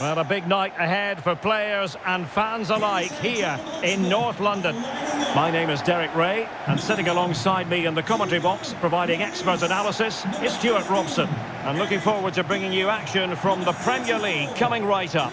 Well, a big night ahead for players and fans alike here in North London. My name is Derek Ray, and sitting alongside me in the commentary box, providing expert analysis, is Stuart Robson. And looking forward to bringing you action from the Premier League coming right up.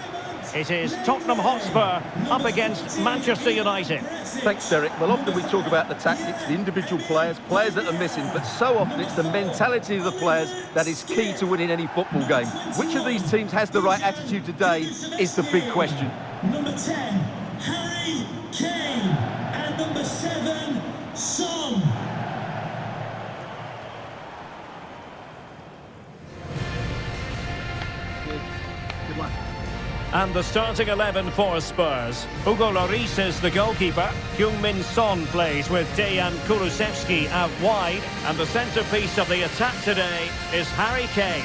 It is Tottenham Hotspur up against Manchester United. Thanks, Derek. Well, often we talk about the tactics, the individual players, that are missing, but so often it's the mentality of the players that is key to winning any football game. Which of these teams has the right attitude today is the big question. Number 10, Harry Kane, and number 7, Son. Good luck. And the starting 11 for Spurs. Hugo Lloris is the goalkeeper. Heung-Min Son plays with Dejan Kulusevski out wide. And the centrepiece of the attack today is Harry Kane.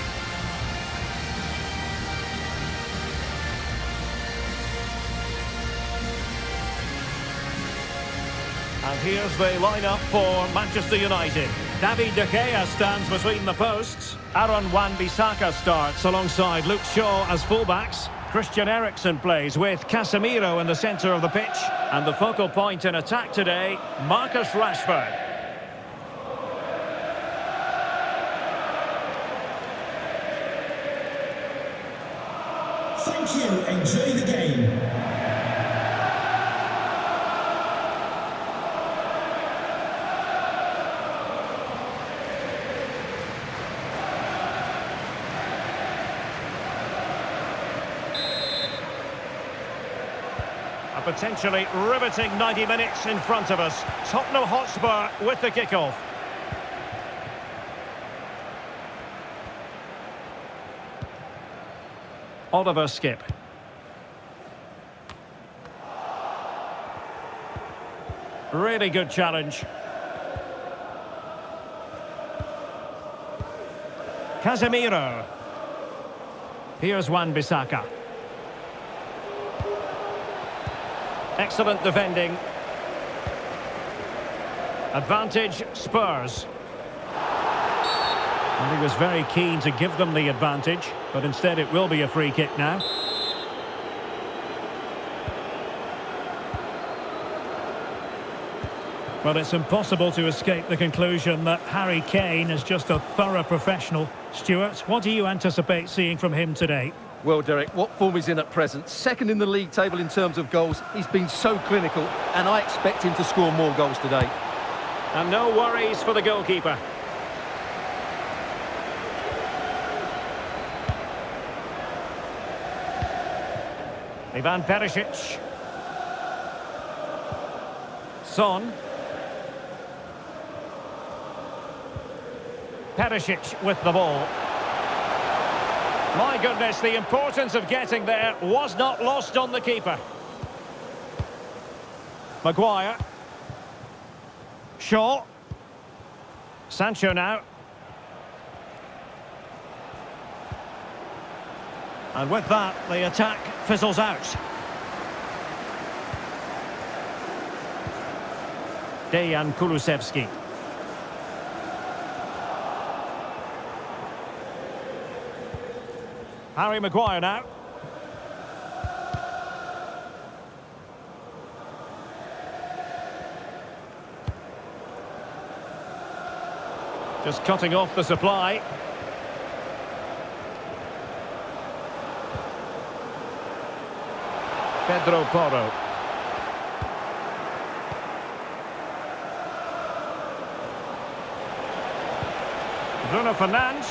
And here's the lineup for Manchester United. David De Gea stands between the posts. Aaron Wan-Bissaka starts alongside Luke Shaw as fullbacks. Christian Eriksen plays with Casemiro in the centre of the pitch. And the focal point in attack today, Marcus Rashford. Thank you. Enjoy the game. Potentially riveting 90 minutes in front of us. Tottenham Hotspur with the kickoff. Oliver Skip. Really good challenge. Casemiro. Here's Wan-Bissaka. Excellent defending. Advantage, Spurs. And he was very keen to give them the advantage, but instead it will be a free kick now. Well, it's impossible to escape the conclusion that Harry Kane is just a thorough professional. Stuart, what do you anticipate seeing from him today? Well, Derek, what form he's in at present. Second in the league table in terms of goals. He's been so clinical, and I expect him to score more goals today. And no worries for the goalkeeper. Ivan Perisic. Son. Perisic with the ball. My goodness, the importance of getting there was not lost on the keeper. Maguire. Shaw. Sancho now. And with that, the attack fizzles out. Dejan Kulusevski. Harry Maguire now. Just cutting off the supply. Pedro Porro. Bruno Fernandes.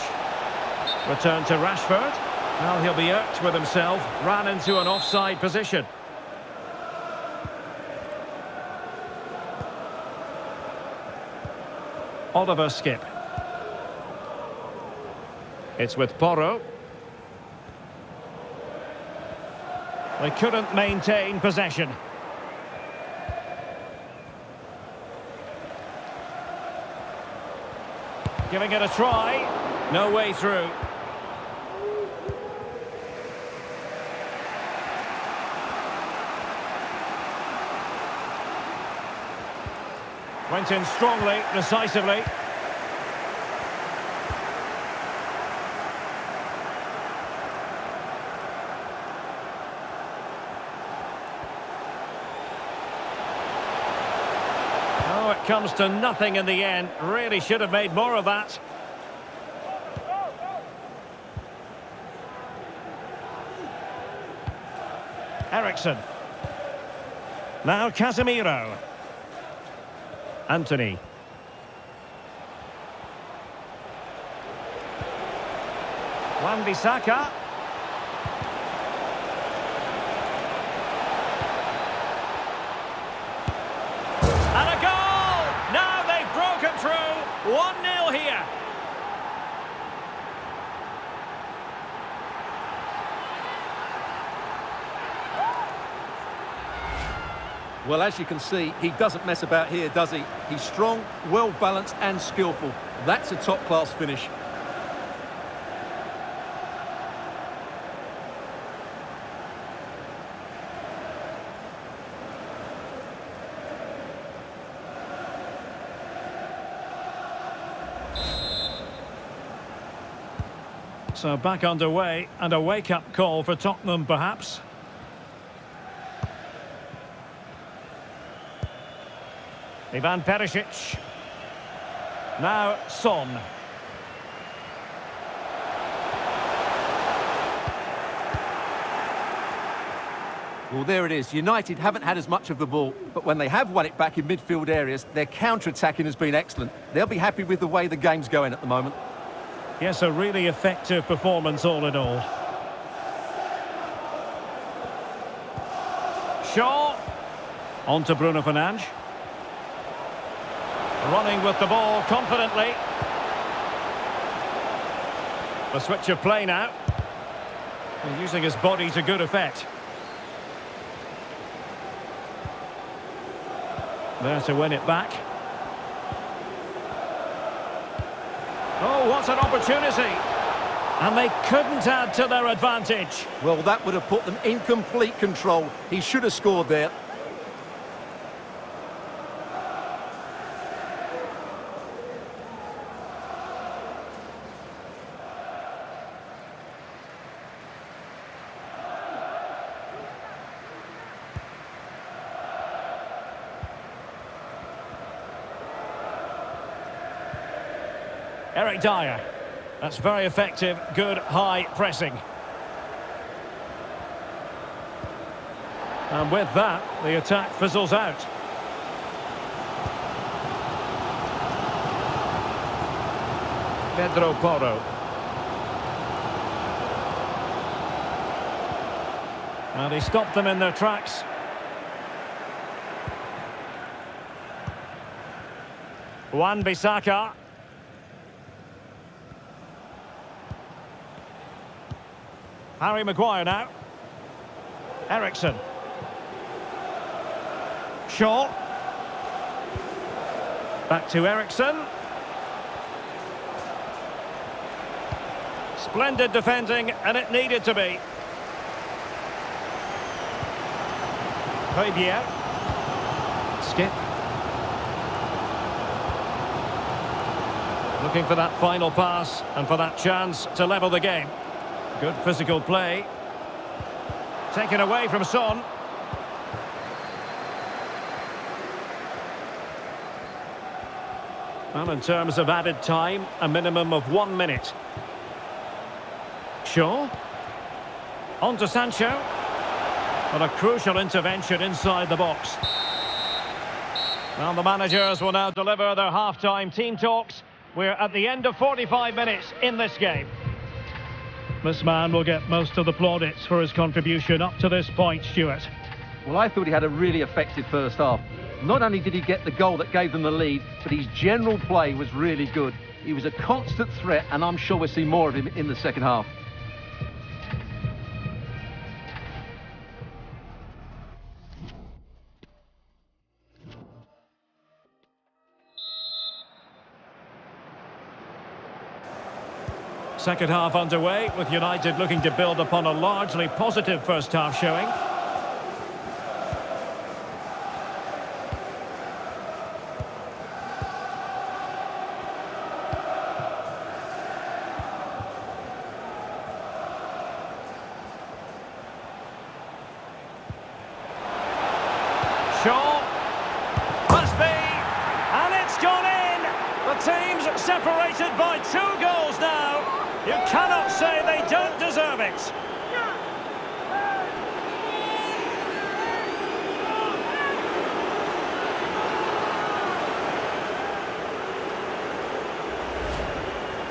Return to Rashford. Well, he'll be irked with himself. Ran into an offside position. Oliver Skip. It's with Porro. They couldn't maintain possession. Giving it a try. No way through. Went in strongly, decisively. Comes to nothing in the end. Really should have made more of that. Eriksen. Now Casemiro. Anthony. Wan-Bissaka. And a goal! Now they've broken through. 1-0 here. Well, as you can see, he doesn't mess about here, does he? He's strong, well-balanced and skillful. That's a top-class finish. So back underway, and a wake-up call for Tottenham, perhaps. Ivan Perisic. Now Son. Well, there it is. United haven't had as much of the ball, but when they have won it back in midfield areas, their counter-attacking has been excellent. They'll be happy with the way the game's going at the moment. Yes, a really effective performance all in all. Shaw. On to Bruno Fernandes. Running with the ball confidently. A switch of play now. And using his body to good effect. There to win it back. Oh, what an opportunity! And they couldn't add to their advantage. Well, that would have put them in complete control. He should have scored there. Eric Dyer. That's very effective, good high pressing. And with that, the attack fizzles out. Pedro Porro. And he stopped them in their tracks. Wan-Bissaka. Harry Maguire now. Eriksen. Shaw. Back to Eriksen. Splendid defending, and it needed to be. Højbjerg. Skip. Looking for that final pass and for that chance to level the game. Good physical play. Taken away from Son. Well, in terms of added time, a minimum of 1 minute. Shaw. On to Sancho. And a crucial intervention inside the box. Well, the managers will now deliver their half-time team talks. We're at the end of 45 minutes in this game. This man will get most of the plaudits for his contribution up to this point, Stuart. Well, I thought he had a really effective first half. Not only did he get the goal that gave them the lead, but his general play was really good. He was a constant threat, and I'm sure we'll see more of him in the second half. Second half underway, with United looking to build upon a largely positive first half showing. Shaw. Must be. teams separated by 2 goals now. You cannot say they don't deserve it.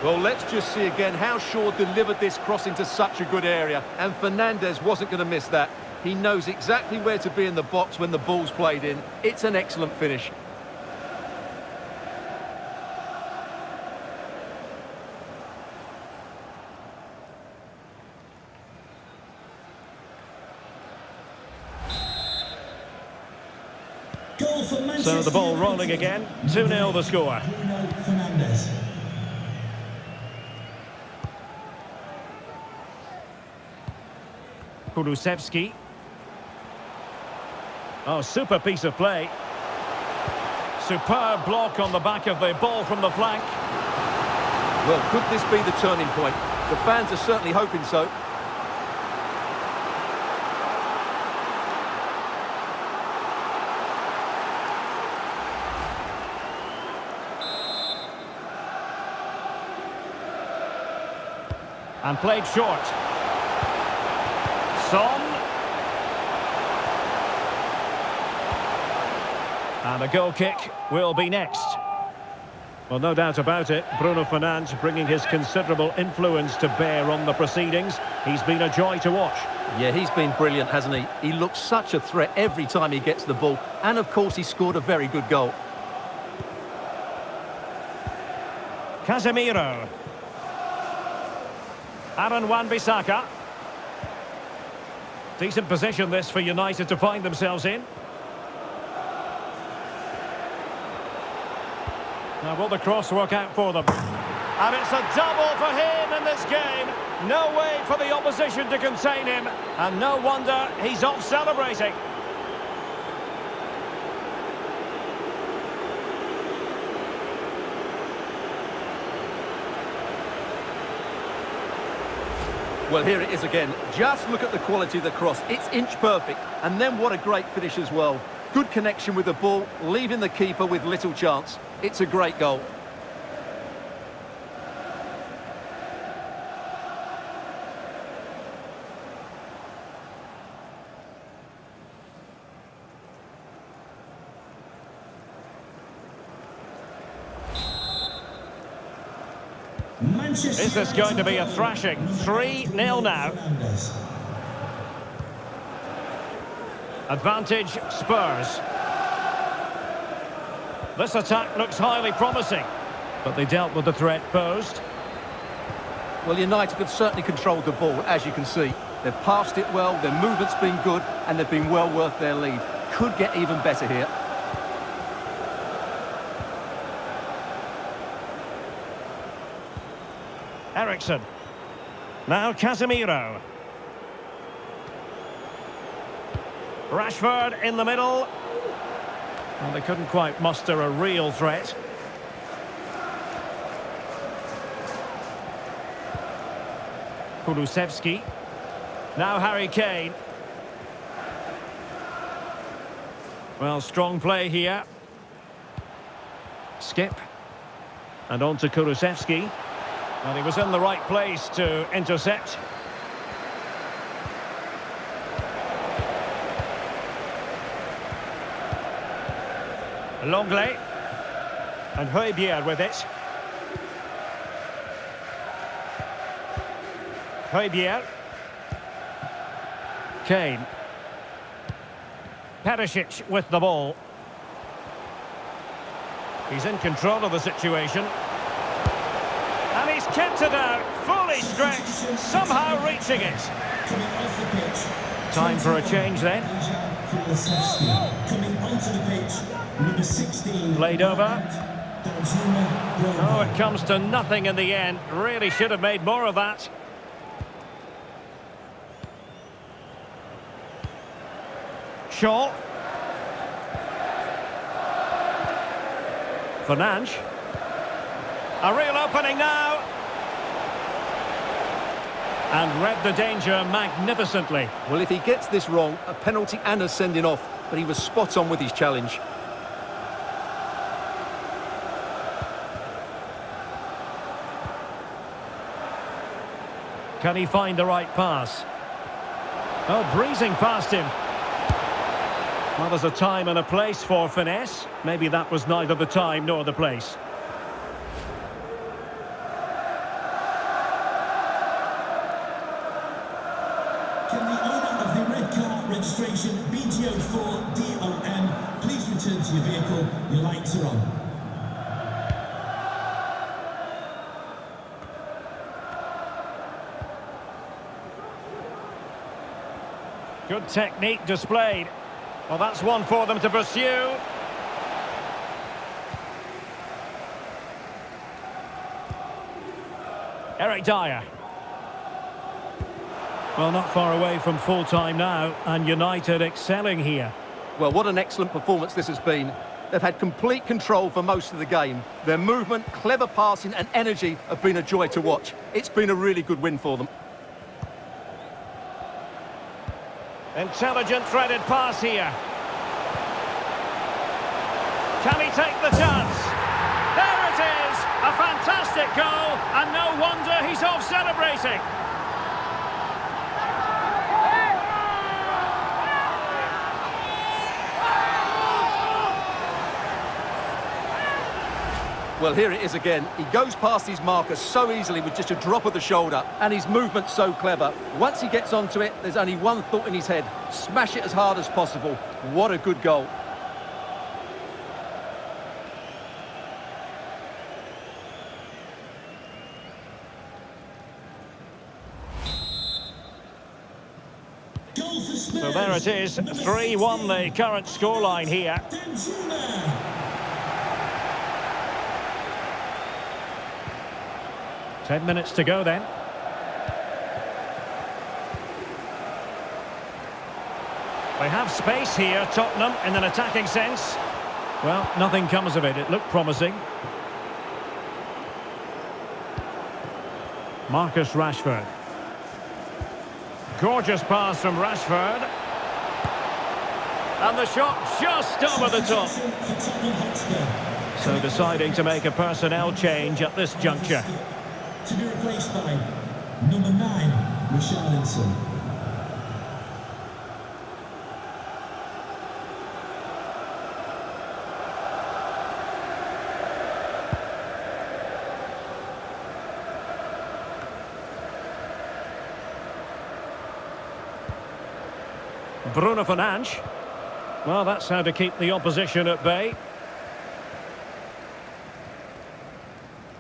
Well, let's just see again how Shaw delivered this cross into such a good area. And Fernandes wasn't going to miss that. He knows exactly where to be in the box when the ball's played in. It's an excellent finish. So the ball rolling again. 2-0 the score. Bruno Fernandes. Kulusevski. Oh, super piece of play. Superb block on the back of the ball from the flank. Well, could this be the turning point? The fans are certainly hoping so. And played short. Son. And a goal kick will be next. Well, no doubt about it, Bruno Fernandes bringing his considerable influence to bear on the proceedings. He's been a joy to watch. Yeah, he's been brilliant, hasn't he? He looks such a threat every time he gets the ball. And, of course, he scored a very good goal. Casemiro. Aaron Wan-Bissaka. Decent position this for United to find themselves in. Now will the cross work out for them? And it's a double for him in this game. No way for the opposition to contain him. And no wonder he's off celebrating. Well, here it is again. Just look at the quality of the cross. It's inch perfect. And then what a great finish as well. Good connection with the ball, leaving the keeper with little chance. It's a great goal. Is this going to be a thrashing? 3-0 now. Advantage, Spurs. This attack looks highly promising, but they dealt with the threat posed. Well, United have certainly controlled the ball, as you can see. They've passed it well, their movement's been good, and they've been well worth their lead. Could get even better here. Eriksen. Now Casemiro. Rashford in the middle. Well, they couldn't quite muster a real threat. Kulusevski. Now Harry Kane. Well, strong play here. Skip. And on to Kulusevski. And he was in the right place to intercept. Longley. And Højbjerg with it. Højbjerg. Kane. Perisic with the ball. He's in control of the situation. And he's kept it out, fully stretched, somehow reaching it. Time for a change then. Coming onto the pitch, number 16. Played over. Oh, it comes to nothing in the end. Really should have made more of that. Shaw. Fernandes. A real opening now. And read the danger magnificently. Well, if he gets this wrong, a penalty and a sending off. But he was spot on with his challenge. Can he find the right pass? Oh, breezing past him. Well, there's a time and a place for finesse. Maybe that was neither the time nor the place. Can the owner of the red car registration BTO4DOM please return to your vehicle? Your lights are on. Good technique displayed. Well, that's one for them to pursue. Eric Dyer. Well, not far away from full-time now, and United excelling here. Well, what an excellent performance this has been. They've had complete control for most of the game. Their movement, clever passing and energy have been a joy to watch. It's been a really good win for them. Intelligent threaded pass here. Can he take the chance? There it is! A fantastic goal, and no wonder he's off celebrating. Well, here it is again. He goes past his marker so easily with just a drop of the shoulder, and his movement's so clever. Once he gets onto it, there's only one thought in his head. Smash it as hard as possible. What a good goal. So there it is. 3-1 the current scoreline here. Ten minutes to go then. They have space here, Tottenham, in an attacking sense. Well, nothing comes of it. It looked promising. Marcus Rashford. Gorgeous pass from Rashford. And the shot just over the top. So deciding to make a personnel change at this juncture. To be replaced by number 9, Michelle Ince. Bruno Fernandes. Well, that's how to keep the opposition at bay.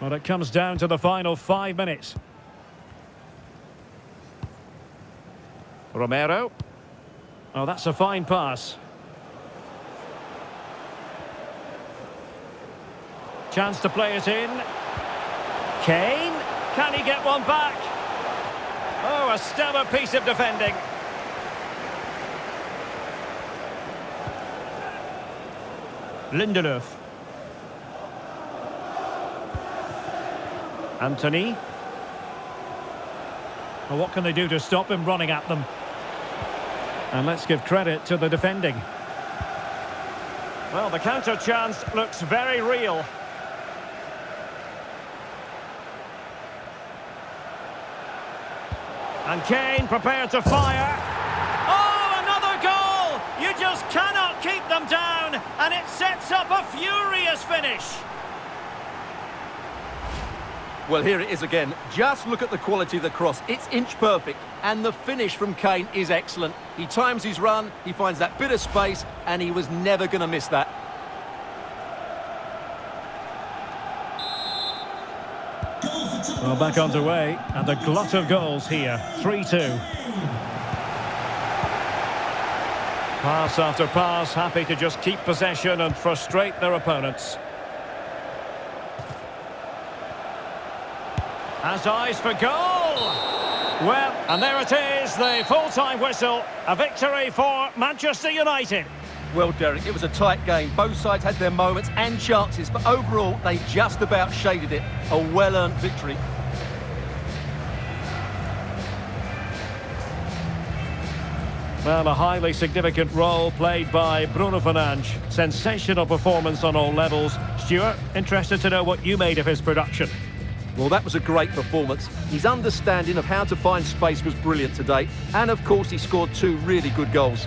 Well, it comes down to the final 5 minutes. Romero. Oh, that's a fine pass. Chance to play it in. Kane. Can he get one back? Oh, a stellar piece of defending. Lindelof. Anthony. Well, what can they do to stop him running at them? And let's give credit to the defending. Well, the counter chance looks very real. And Kane prepared to fire. Oh, another goal! You just cannot keep them down, and it sets up a furious finish. Well, here it is again. Just look at the quality of the cross. It's inch perfect, and the finish from Kane is excellent. He times his run, he finds that bit of space, and he was never going to miss that. Well, back underway, and a glut of goals here. 3-2. Pass after pass, happy to just keep possession and frustrate their opponents. Has eyes for goal. Well, and there it is, the full-time whistle. A victory for Manchester United. Well, Derek, it was a tight game. Both sides had their moments and chances, but overall, they just about shaded it. A well-earned victory. Well, a highly significant role played by Bruno Fernandes. Sensational performance on all levels. Stuart, interested to know what you made of his production. Well, that was a great performance. His understanding of how to find space was brilliant today. And, of course, he scored two really good goals.